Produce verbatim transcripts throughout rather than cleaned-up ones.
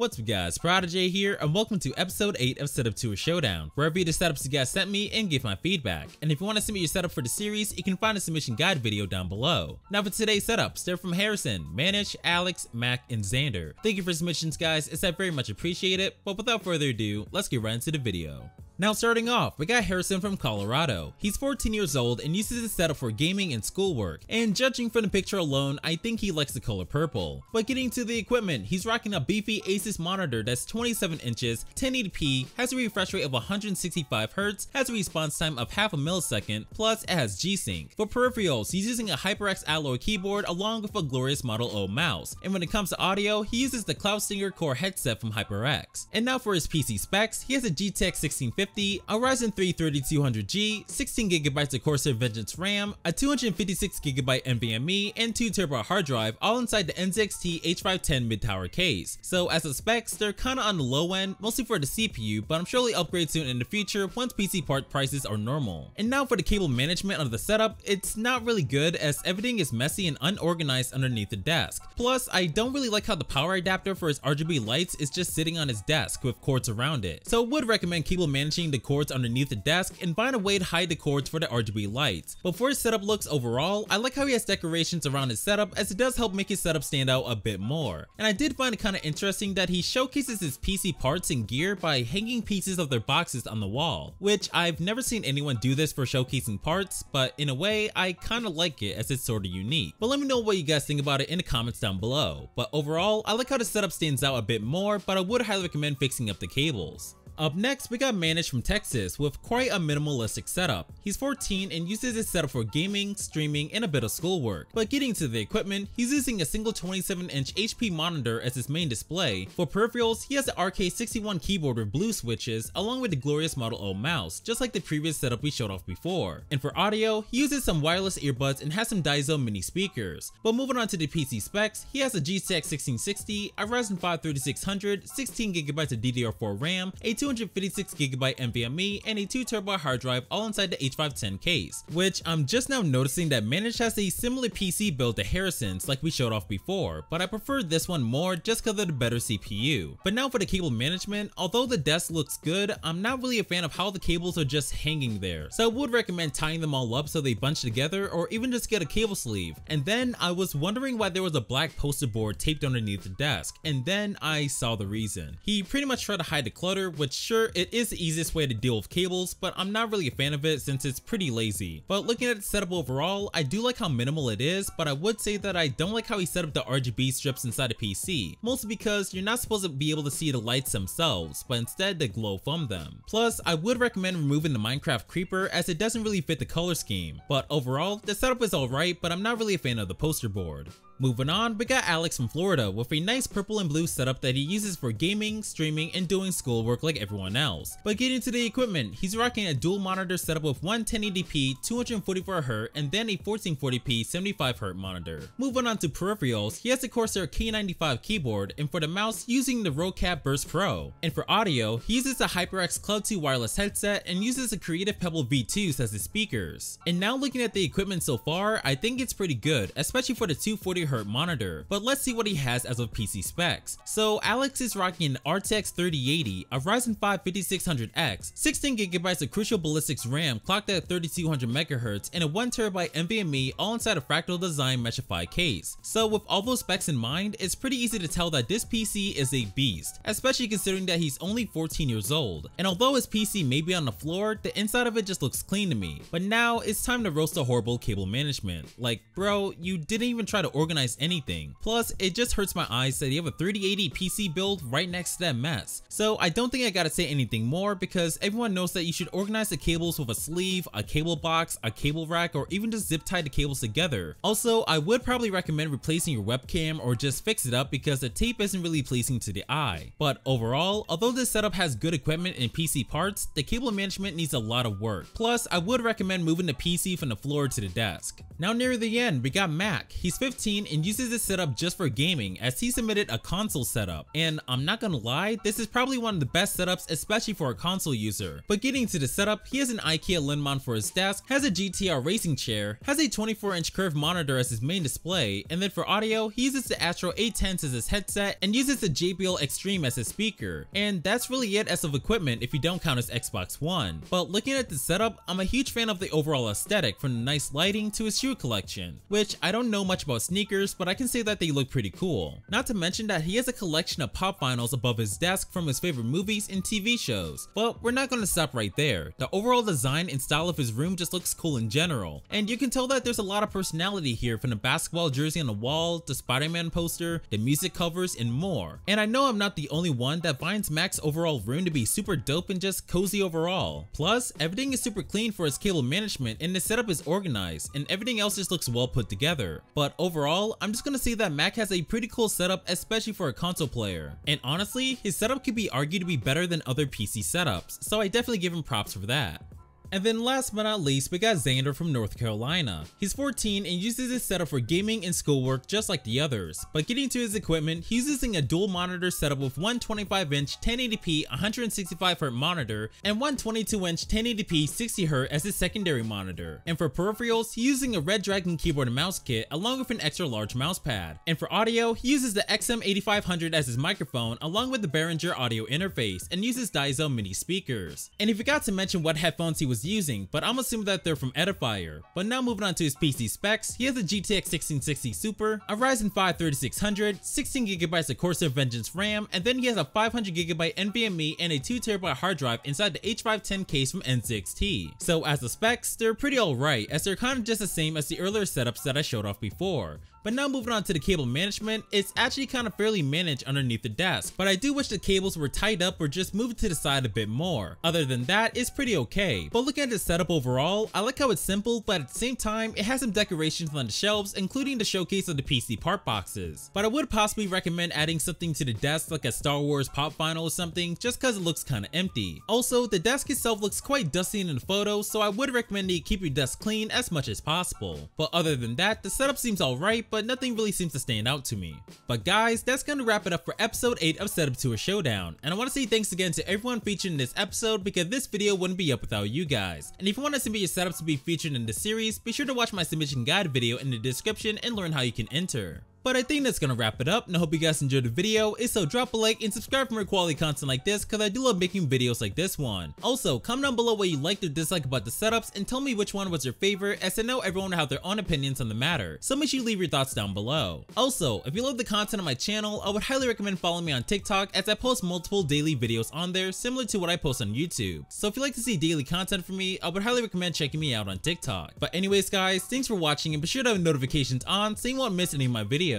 What's up guys, ProdiJay here and welcome to episode eight of Setup Tour Showdown, where I read the setups you guys sent me and give my feedback. And if you want to submit your setup for the series, you can find a submission guide video down below. Now for today's setups, they're from Harrison, Manish, Alex, Mac, and Xander. Thank you for submissions guys, it's I very much appreciate it, but without further ado, let's get right into the video. Now starting off, we got Harrison from Colorado. He's fourteen years old and uses this setup for gaming and schoolwork, and judging from the picture alone, I think he likes the color purple. But getting to the equipment, he's rocking a beefy Asus monitor that's twenty-seven inches, ten eighty p, has a refresh rate of one hundred sixty-five hertz, has a response time of half a millisecond, plus it has G-Sync. For peripherals, he's using a HyperX alloy keyboard along with a Glorious Model O mouse, and when it comes to audio, he uses the CloudStinger core headset from HyperX. And now for his P C specs, he has a G T X sixteen fifty, a Ryzen three thirty-two hundred G, sixteen gigabytes of Corsair Vengeance RAM, a two hundred fifty-six gigabyte N V M e, and two terabyte hard drive, all inside the N Z X T H five ten mid-tower case. So as the specs, they're kinda on the low end, mostly for the C P U, but I'm sure they'll upgrade soon in the future once P C part prices are normal. And now for the cable management of the setup, it's not really good as everything is messy and unorganized underneath the desk. Plus, I don't really like how the power adapter for his R G B lights is just sitting on his desk with cords around it. So would recommend cable managing the cords underneath the desk and find a way to hide the cords for the R G B lights. But for his setup looks overall, I like how he has decorations around his setup as it does help make his setup stand out a bit more. And I did find it kind of interesting that he showcases his P C parts and gear by hanging pieces of their boxes on the wall, which I've never seen anyone do this for showcasing parts, but in a way I kind of like it as it's sort of unique. But let me know what you guys think about it in the comments down below. But overall, I like how the setup stands out a bit more, but I would highly recommend fixing up the cables. Up next, we got Manish from Texas with quite a minimalistic setup. He's fourteen and uses this setup for gaming, streaming, and a bit of schoolwork. But getting to the equipment, he's using a single twenty-seven inch H P monitor as his main display. For peripherals, he has an R K sixty-one keyboard with blue switches along with the Glorious Model O mouse, just like the previous setup we showed off before. And for audio, he uses some wireless earbuds and has some Daiso mini speakers. But moving on to the P C specs, he has a G T X sixteen sixty, a Ryzen five thirty-six hundred, sixteen gigabytes of D D R four RAM, a two hundred fifty-six gigabyte N V M e, and a two terabyte hard drive all inside the H five ten case, which I'm just now noticing that Manish has a similar P C build to Harrison's like we showed off before, but I prefer this one more just because of the better C P U. But now for the cable management, although the desk looks good, I'm not really a fan of how the cables are just hanging there, so I would recommend tying them all up so they bunch together or even just get a cable sleeve. And then I was wondering why there was a black poster board taped underneath the desk, and then I saw the reason. He pretty much tried to hide the clutter, which sure, it is the easiest way to deal with cables, but I'm not really a fan of it since it's pretty lazy. But looking at the setup overall, I do like how minimal it is, but I would say that I don't like how he set up the R G B strips inside a P C, mostly because you're not supposed to be able to see the lights themselves, but instead they glow from them. Plus, I would recommend removing the Minecraft creeper as it doesn't really fit the color scheme. But overall, the setup is alright, but I'm not really a fan of the poster board. Moving on, we got Alex from Florida with a nice purple and blue setup that he uses for gaming, streaming, and doing schoolwork like everyone else. But getting to the equipment, he's rocking a dual monitor setup with one ten eighty p, two hundred forty-four hertz, and then a fourteen forty p, seventy-five hertz monitor. Moving on to peripherals, he has a Corsair K ninety-five keyboard, and for the mouse, using the Rodecat Burst Pro. And for audio, he uses a HyperX Cloud two wireless headset and uses a Creative Pebble V twos as his speakers. And now looking at the equipment so far, I think it's pretty good, especially for the two forty hertz monitor. But let's see what he has as of P C specs. So Alex is rocking an R T X thirty eighty, a Ryzen five fifty-six hundred X, sixteen gigabytes of Crucial Ballistix RAM clocked at thirty-two hundred megahertz, and a one terabyte N V M e all inside a Fractal Design Meshify case. So with all those specs in mind, it's pretty easy to tell that this P C is a beast, especially considering that he's only fourteen years old. And although his P C may be on the floor, the inside of it just looks clean to me. But now it's time to roast the horrible cable management. Like bro, you didn't even try to organize anything. Plus, it just hurts my eyes that you have a thirty eighty P C build right next to that mess. So I don't think I gotta say anything more because everyone knows that you should organize the cables with a sleeve, a cable box, a cable rack, or even just zip tie the cables together. Also, I would probably recommend replacing your webcam or just fix it up because the tape isn't really pleasing to the eye. But overall, although this setup has good equipment and P C parts, the cable management needs a lot of work. Plus, I would recommend moving the P C from the floor to the desk. Now near the end, we got Mac. He's fifteen and uses this setup just for gaming as he submitted a console setup. And I'm not gonna lie, this is probably one of the best setups, especially for a console user. But getting to the setup, he has an IKEA Linmon for his desk, has a G T R racing chair, has a twenty-four inch curved monitor as his main display, and then for audio, he uses the Astro A ten s as his headset and uses the J B L Extreme as his speaker. And that's really it as of equipment if you don't count his Xbox One. But looking at the setup, I'm a huge fan of the overall aesthetic, from the nice lighting to his shoe collection, which I don't know much about sneakers, but I can say that they look pretty cool. Not to mention that he has a collection of pop vinyls above his desk from his favorite movies and T V shows. But we're not going to stop right there. The overall design and style of his room just looks cool in general, and you can tell that there's a lot of personality here, from the basketball jersey on the wall, the Spider-Man poster, the music covers, and more. And I know I'm not the only one that finds Mac's overall room to be super dope and just cozy overall. Plus, everything is super clean for his cable management, and the setup is organized, and everything else just looks well put together. But overall, I'm just gonna say that Mac has a pretty cool setup, especially for a console player. And honestly, his setup could be argued to be better than other P C setups, so I definitely give him props for that. And then last but not least, we got Xander from North Carolina. He's fourteen and uses this setup for gaming and schoolwork just like the others. But getting to his equipment, he's using a dual monitor setup with one twenty-five inch ten eighty p one sixty-five hertz monitor and one twenty-two inch ten eighty p sixty hertz as his secondary monitor. And for peripherals, he's using a Redragon keyboard and mouse kit along with an extra large mouse pad. And for audio, he uses the X M eighty-five hundred as his microphone along with the Behringer audio interface, and uses Daiso mini speakers. And he forgot to mention what headphones he was using, but I'm assuming that they're from Edifier. But now moving on to his P C specs, he has a G T X sixteen sixty Super, a Ryzen five thirty-six hundred, sixteen gigabytes of Corsair Vengeance RAM, and then he has a five hundred gigabyte NVMe and a two terabyte hard drive inside the H five ten case from N Z X T. So as the specs, they're pretty alright, as they're kind of just the same as the earlier setups that I showed off before. But now moving on to the cable management, it's actually kind of fairly managed underneath the desk, but I do wish the cables were tied up or just moved to the side a bit more. Other than that, it's pretty okay. But looking at the setup overall, I like how it's simple, but at the same time, it has some decorations on the shelves, including the showcase of the P C part boxes. But I would possibly recommend adding something to the desk, like a Star Wars pop vinyl or something, just cause it looks kinda empty. Also, the desk itself looks quite dusty in the photo, so I would recommend that you keep your desk clean as much as possible. But other than that, the setup seems alright, but nothing really seems to stand out to me. But guys, that's gonna wrap it up for episode eight of Setup Tour Showdown, and I wanna say thanks again to everyone featured in this episode, because this video wouldn't be up without you guys. And if you wanna submit your setups to be featured in this series, be sure to watch my submission guide video in the description and learn how you can enter. But I think that's gonna wrap it up, and I hope you guys enjoyed the video. If so, drop a like and subscribe for more quality content like this, cause I do love making videos like this one. Also, comment down below what you liked or disliked about the setups, and tell me which one was your favorite, as I know everyone will have their own opinions on the matter, so make sure you leave your thoughts down below. Also, if you love the content on my channel, I would highly recommend following me on TikTok, as I post multiple daily videos on there, similar to what I post on YouTube. So if you'd like to see daily content from me, I would highly recommend checking me out on TikTok. But anyways guys, thanks for watching, and be sure to have notifications on so you won't miss any of my videos.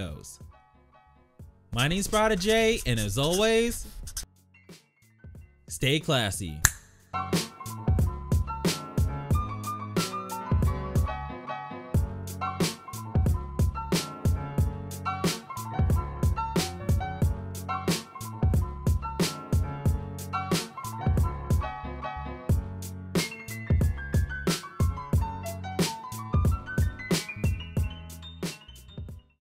My name's ProdiJay, and as always, stay classy.